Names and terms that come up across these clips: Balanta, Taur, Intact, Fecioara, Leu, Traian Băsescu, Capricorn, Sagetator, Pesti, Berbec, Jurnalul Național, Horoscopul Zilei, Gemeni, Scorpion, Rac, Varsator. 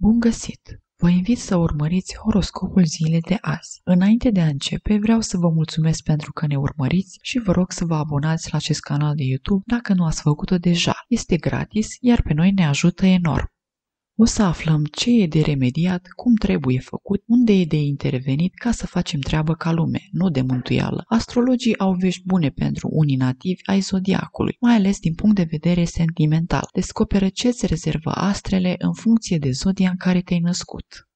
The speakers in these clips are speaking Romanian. Bun găsit! Vă invit să urmăriți horoscopul zilei de azi. Înainte de a începe, vreau să vă mulțumesc pentru că ne urmăriți și vă rog să vă abonați la acest canal de YouTube dacă nu ați făcut-o deja. Este gratis, iar pe noi ne ajută enorm. O să aflăm ce e de remediat, cum trebuie făcut, unde e de intervenit ca să facem treabă ca lume, nu de mântuială. Astrologii au vești bune pentru unii nativi ai zodiacului, mai ales din punct de vedere sentimental. Descoperă ce îți rezervă astrele în funcție de zodia în care te-ai născut.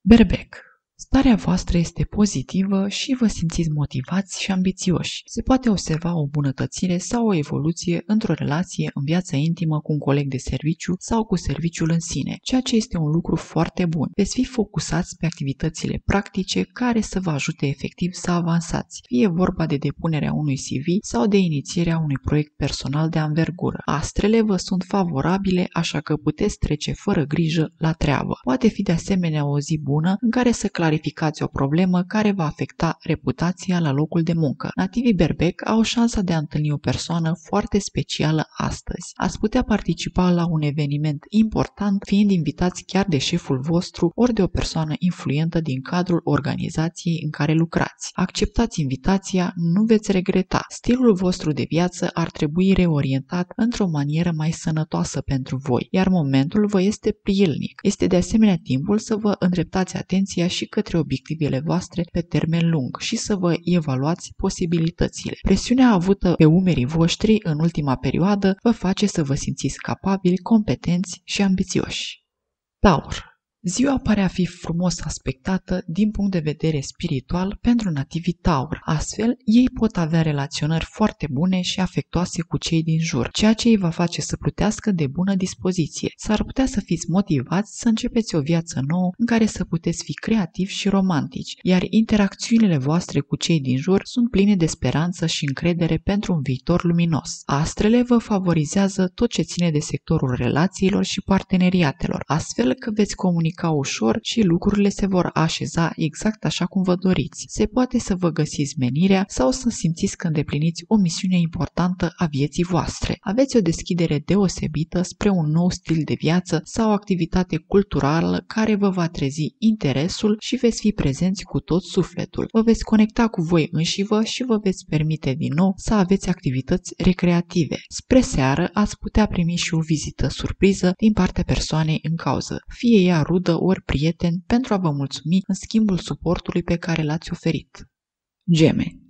Berbec. Starea voastră este pozitivă și vă simțiți motivați și ambițioși. Se poate observa o îmbunătățire sau o evoluție într-o relație în viața intimă cu un coleg de serviciu sau cu serviciul în sine, ceea ce este un lucru foarte bun. Veți fi focusați pe activitățile practice care să vă ajute efectiv să avansați, fie vorba de depunerea unui CV sau de inițierea unui proiect personal de anvergură. Astrele vă sunt favorabile, așa că puteți trece fără grijă la treabă. Poate fi de asemenea o zi bună în care să clarificați o problemă care va afecta reputația la locul de muncă. Nativii berbec au șansa de a întâlni o persoană foarte specială astăzi. Ați putea participa la un eveniment important, fiind invitați chiar de șeful vostru ori de o persoană influentă din cadrul organizației în care lucrați. Acceptați invitația, nu veți regreta. Stilul vostru de viață ar trebui reorientat într-o manieră mai sănătoasă pentru voi, iar momentul vă este prielnic. Este de asemenea timpul să vă îndreptați atenția și către obiectivele voastre pe termen lung și să vă evaluați posibilitățile. Presiunea avută pe umerii voștri în ultima perioadă vă face să vă simțiți capabili, competenți și ambițioși. Taur. Ziua pare a fi frumos aspectată din punct de vedere spiritual pentru nativii taur, astfel ei pot avea relaționări foarte bune și afectoase cu cei din jur, ceea ce îi va face să plutească de bună dispoziție. S-ar putea să fiți motivați să începeți o viață nouă în care să puteți fi creativi și romantici, iar interacțiunile voastre cu cei din jur sunt pline de speranță și încredere pentru un viitor luminos. Astrele vă favorizează tot ce ține de sectorul relațiilor și parteneriatelor, astfel că veți comunica ușor și lucrurile se vor așeza exact așa cum vă doriți. Se poate să vă găsiți menirea sau să simțiți că îndepliniți o misiune importantă a vieții voastre. Aveți o deschidere deosebită spre un nou stil de viață sau activitate culturală care vă va trezi interesul și veți fi prezenți cu tot sufletul. Vă veți conecta cu voi înșivă și vă veți permite din nou să aveți activități recreative. Spre seară ați putea primi și o vizită surpriză din partea persoanei în cauză, fie ea rudă ori prieten, pentru a vă mulțumi în schimbul suportului pe care l-ați oferit. Gemeni.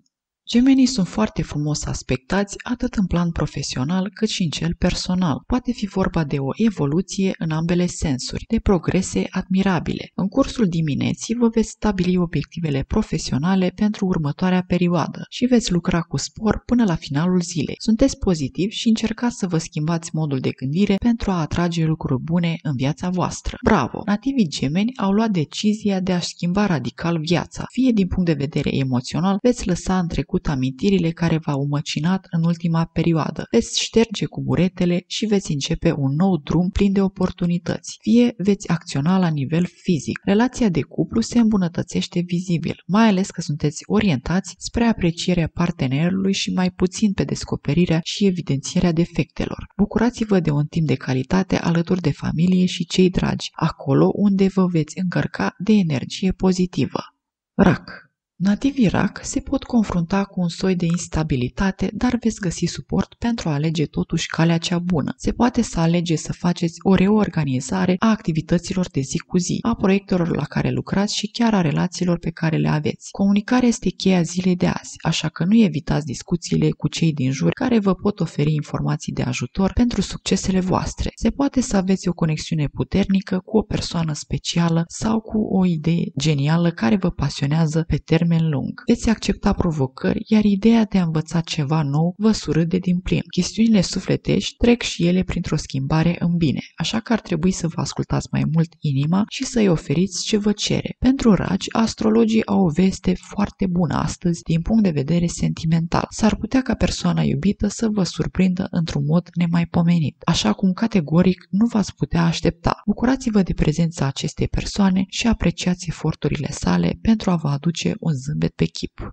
Gemenii sunt foarte frumos aspectați atât în plan profesional cât și în cel personal. Poate fi vorba de o evoluție în ambele sensuri, de progrese admirabile. În cursul dimineții vă veți stabili obiectivele profesionale pentru următoarea perioadă și veți lucra cu spor până la finalul zilei. Sunteți pozitivi și încercați să vă schimbați modul de gândire pentru a atrage lucruri bune în viața voastră. Bravo! Nativii gemeni au luat decizia de a-și schimba radical viața. Fie din punct de vedere emoțional, veți lăsa în trecut amintirile care v-au măcinat în ultima perioadă. Veți șterge cu buretele și veți începe un nou drum plin de oportunități. Fie veți acționa la nivel fizic. Relația de cuplu se îmbunătățește vizibil, mai ales că sunteți orientați spre aprecierea partenerului și mai puțin pe descoperirea și evidențierea defectelor. Bucurați-vă de un timp de calitate alături de familie și cei dragi, acolo unde vă veți încărca de energie pozitivă. Rac. Nativii Rac se pot confrunta cu un soi de instabilitate, dar veți găsi suport pentru a alege totuși calea cea bună. Se poate să alegeți să faceți o reorganizare a activităților de zi cu zi, a proiectelor la care lucrați și chiar a relațiilor pe care le aveți. Comunicarea este cheia zilei de azi, așa că nu evitați discuțiile cu cei din jur care vă pot oferi informații de ajutor pentru succesele voastre. Se poate să aveți o conexiune puternică cu o persoană specială sau cu o idee genială care vă pasionează pe termen lung. Veți accepta provocări, iar ideea de a învăța ceva nou vă surâde din plin. Chestiunile sufletești trec și ele printr-o schimbare în bine, așa că ar trebui să vă ascultați mai mult inima și să-i oferiți ce vă cere. Pentru raci, astrologii au o veste foarte bună astăzi din punct de vedere sentimental. S-ar putea ca persoana iubită să vă surprindă într-un mod nemaipomenit, așa cum categoric nu v-ați putea aștepta. Bucurați-vă de prezența acestei persoane și apreciați eforturile sale pentru a vă aduce un zâmbet pe chip.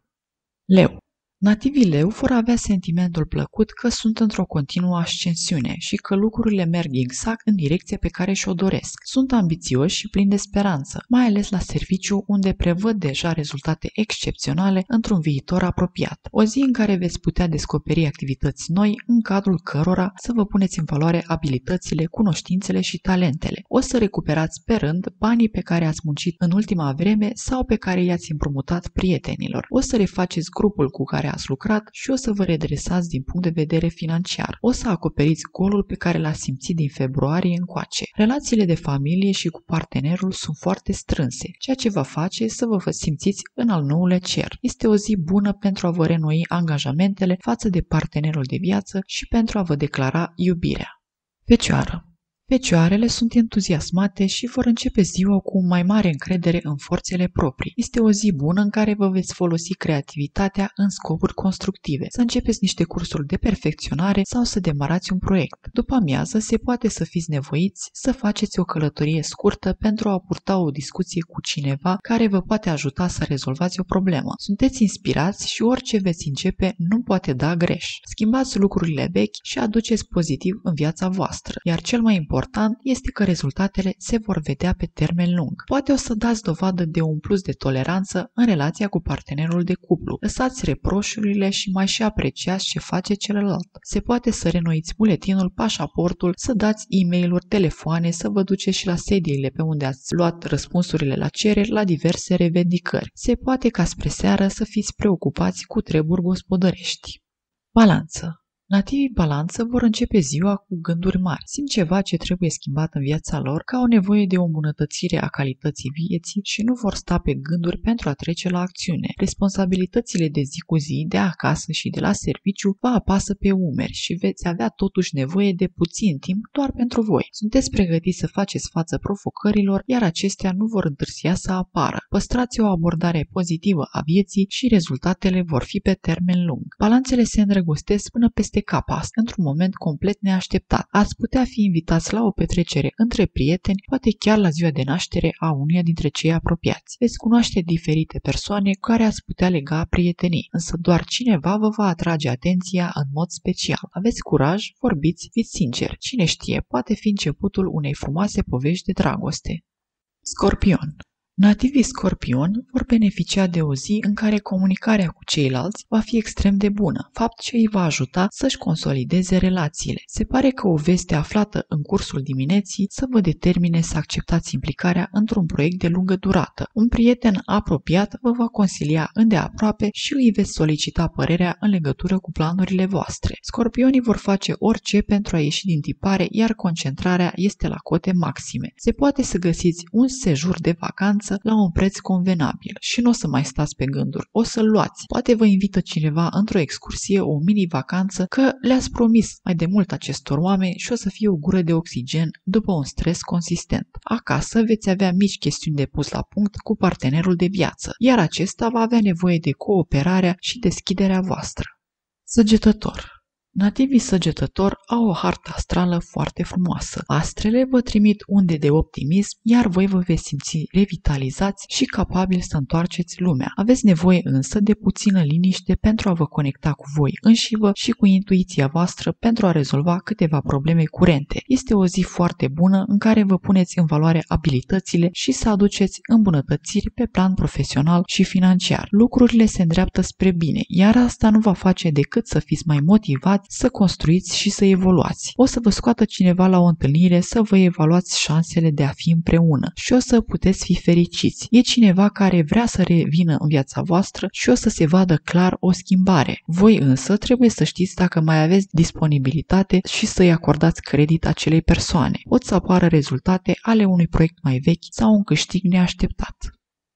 Leu. Nativii Leu vor avea sentimentul plăcut că sunt într-o continuă ascensiune și că lucrurile merg exact în direcția pe care și-o doresc. Sunt ambițioși și plini de speranță, mai ales la serviciu, unde prevăd deja rezultate excepționale într-un viitor apropiat. O zi în care veți putea descoperi activități noi în cadrul cărora să vă puneți în valoare abilitățile, cunoștințele și talentele. O să recuperați pe rând banii pe care ați muncit în ultima vreme sau pe care i-ați împrumutat prietenilor. O să refaceți grupul cu care ați lucrat și o să vă redresați din punct de vedere financiar. O să acoperiți golul pe care l-ați simțit din februarie încoace. Relațiile de familie și cu partenerul sunt foarte strânse, ceea ce va face să vă simțiți în al nouălea cer. Este o zi bună pentru a vă renoi angajamentele față de partenerul de viață și pentru a vă declara iubirea. Fecioară. Fecioarele sunt entuziasmate și vor începe ziua cu mai mare încredere în forțele proprii. Este o zi bună în care vă veți folosi creativitatea în scopuri constructive, să începeți niște cursuri de perfecționare sau să demarați un proiect. După amiază se poate să fiți nevoiți să faceți o călătorie scurtă pentru a purta o discuție cu cineva care vă poate ajuta să rezolvați o problemă. Sunteți inspirați și orice veți începe nu poate da greș. Schimbați lucrurile vechi și aduceți pozitiv în viața voastră, iar cel mai important este că rezultatele se vor vedea pe termen lung. Poate o să dați dovadă de un plus de toleranță în relația cu partenerul de cuplu. Lăsați reproșurile și mai și apreciați ce face celălalt. Se poate să renoiți buletinul, pașaportul, să dați e-mail-uri, telefoane, să vă duceți și la sediile pe unde ați luat răspunsurile la cereri, la diverse revendicări. Se poate ca spre seară să fiți preocupați cu treburi gospodărești. Balanță. Nativii Balanță vor începe ziua cu gânduri mari. Simt ceva ce trebuie schimbat în viața lor, că au nevoie de o îmbunătățire a calității vieții și nu vor sta pe gânduri pentru a trece la acțiune. Responsabilitățile de zi cu zi, de acasă și de la serviciu, vă apasă pe umeri și veți avea totuși nevoie de puțin timp doar pentru voi. Sunteți pregătiți să faceți față provocărilor, iar acestea nu vor întârzia să apară. Păstrați o abordare pozitivă a vieții și rezultatele vor fi pe termen lung. Balanțele se îndrăgostesc până peste capas, într-un moment complet neașteptat. Ați putea fi invitați la o petrecere între prieteni, poate chiar la ziua de naștere a unuia dintre cei apropiați. Veți cunoaște diferite persoane cu care ați putea lega prietenii, însă doar cineva vă va atrage atenția în mod special. Aveți curaj, vorbiți, fiți sinceri. Cine știe, poate fi începutul unei frumoase povești de dragoste. Scorpion. Nativii Scorpion vor beneficia de o zi în care comunicarea cu ceilalți va fi extrem de bună, fapt ce îi va ajuta să-și consolideze relațiile. Se pare că o veste aflată în cursul dimineții să vă determine să acceptați implicarea într-un proiect de lungă durată. Un prieten apropiat vă va consilia îndeaproape și îi veți solicita părerea în legătură cu planurile voastre. Scorpionii vor face orice pentru a ieși din tipare, iar concentrarea este la cote maxime. Se poate să găsiți un sejur de vacanță la un preț convenabil și nu o să mai stați pe gânduri, o să-l luați. Poate vă invită cineva într-o excursie, o mini-vacanță, că le-ați promis mai de mult acestor oameni și o să fie o gură de oxigen după un stres consistent. Acasă veți avea mici chestiuni de pus la punct cu partenerul de viață, iar acesta va avea nevoie de cooperarea și deschiderea voastră. Săgetător. Nativii Săgetător au o hartă astrală foarte frumoasă. Astrele vă trimit unde de optimism, iar voi vă veți simți revitalizați și capabili să întoarceți lumea. Aveți nevoie însă de puțină liniște pentru a vă conecta cu voi înșivă și cu intuiția voastră pentru a rezolva câteva probleme curente. Este o zi foarte bună în care vă puneți în valoare abilitățile și să aduceți îmbunătățiri pe plan profesional și financiar. Lucrurile se îndreaptă spre bine, iar asta nu va face decât să fiți mai motivați să construiți și să evoluați. O să vă scoată cineva la o întâlnire să vă evaluați șansele de a fi împreună și o să puteți fi fericiți. E cineva care vrea să revină în viața voastră și o să se vadă clar o schimbare. Voi însă trebuie să știți dacă mai aveți disponibilitate și să-i acordați credit acelei persoane. Pot să apară rezultate ale unui proiect mai vechi sau un câștig neașteptat.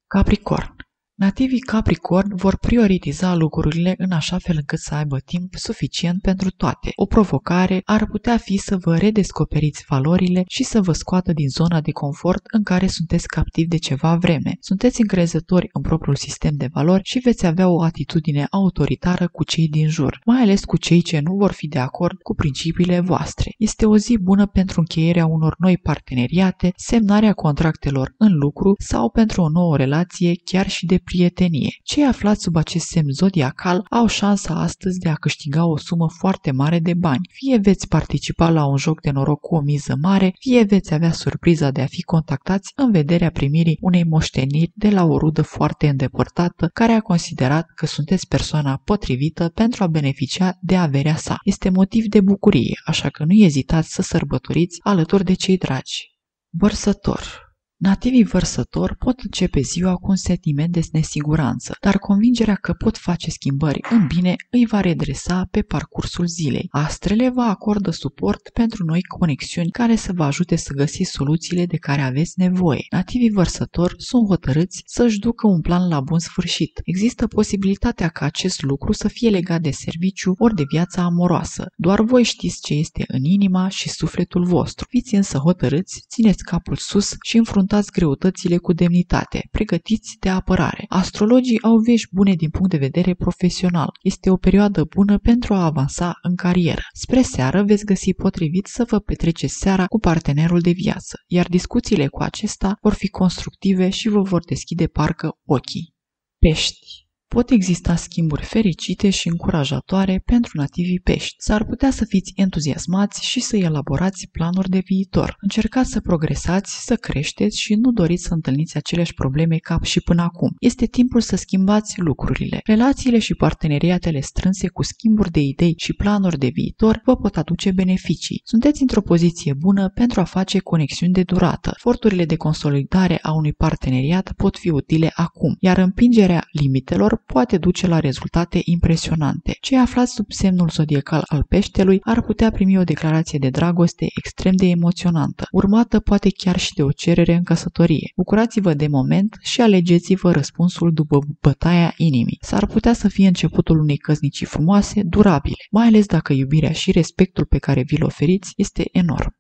Capricorn. Nativii Capricorn vor prioritiza lucrurile în așa fel încât să aibă timp suficient pentru toate. O provocare ar putea fi să vă redescoperiți valorile și să vă scoată din zona de confort în care sunteți captivi de ceva vreme. Sunteți încrezători în propriul sistem de valori și veți avea o atitudine autoritară cu cei din jur, mai ales cu cei ce nu vor fi de acord cu principiile voastre. Este o zi bună pentru încheierea unor noi parteneriate, semnarea contractelor în lucru sau pentru o nouă relație, chiar și de prietenie. Cei aflați sub acest semn zodiacal au șansa astăzi de a câștiga o sumă foarte mare de bani. Fie veți participa la un joc de noroc cu o miză mare, fie veți avea surpriza de a fi contactați în vederea primirii unei moșteniri de la o rudă foarte îndepărtată care a considerat că sunteți persoana potrivită pentru a beneficia de averea sa. Este motiv de bucurie, așa că nu ezitați să sărbătoriți alături de cei dragi. Vărsător. Nativii vărsători pot începe ziua cu un sentiment de nesiguranță, dar convingerea că pot face schimbări în bine îi va redresa pe parcursul zilei. Astrele vă acordă suport pentru noi conexiuni care să vă ajute să găsiți soluțiile de care aveți nevoie. Nativii vărsători sunt hotărâți să-și ducă un plan la bun sfârșit. Există posibilitatea ca acest lucru să fie legat de serviciu ori de viața amoroasă. Doar voi știți ce este în inima și sufletul vostru. Fiți însă hotărâți, țineți capul sus și înfruntați greutățile cu demnitate, pregătiți de apărare. Astrologii au vești bune din punct de vedere profesional. Este o perioadă bună pentru a avansa în carieră. Spre seară veți găsi potrivit să vă petreceți seara cu partenerul de viață, iar discuțiile cu acesta vor fi constructive și vă vor deschide parcă ochii. Pești. Pot exista schimburi fericite și încurajatoare pentru nativii pești. S-ar putea să fiți entuziasmați și să elaborați planuri de viitor. Încercați să progresați, să creșteți și nu doriți să întâlniți aceleași probleme ca și până acum. Este timpul să schimbați lucrurile. Relațiile și parteneriatele strânse cu schimburi de idei și planuri de viitor vă pot aduce beneficii. Sunteți într-o poziție bună pentru a face conexiuni de durată. Eforturile de consolidare a unui parteneriat pot fi utile acum, iar împingerea limitelor poate duce la rezultate impresionante. Cei aflați sub semnul zodiacal al peștelui ar putea primi o declarație de dragoste extrem de emoționantă, urmată poate chiar și de o cerere în căsătorie. Bucurați-vă de moment și alegeți-vă răspunsul după bătaia inimii. S-ar putea să fie începutul unei căsnicii frumoase, durabile, mai ales dacă iubirea și respectul pe care vi-l oferiți este enorm.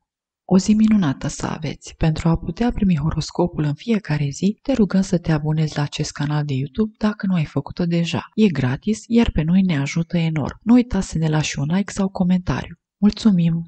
O zi minunată să aveți! Pentru a putea primi horoscopul în fiecare zi, te rugăm să te abonezi la acest canal de YouTube dacă nu ai făcut-o deja. E gratis, iar pe noi ne ajută enorm. Nu uita să ne lași un like sau comentariu. Mulțumim!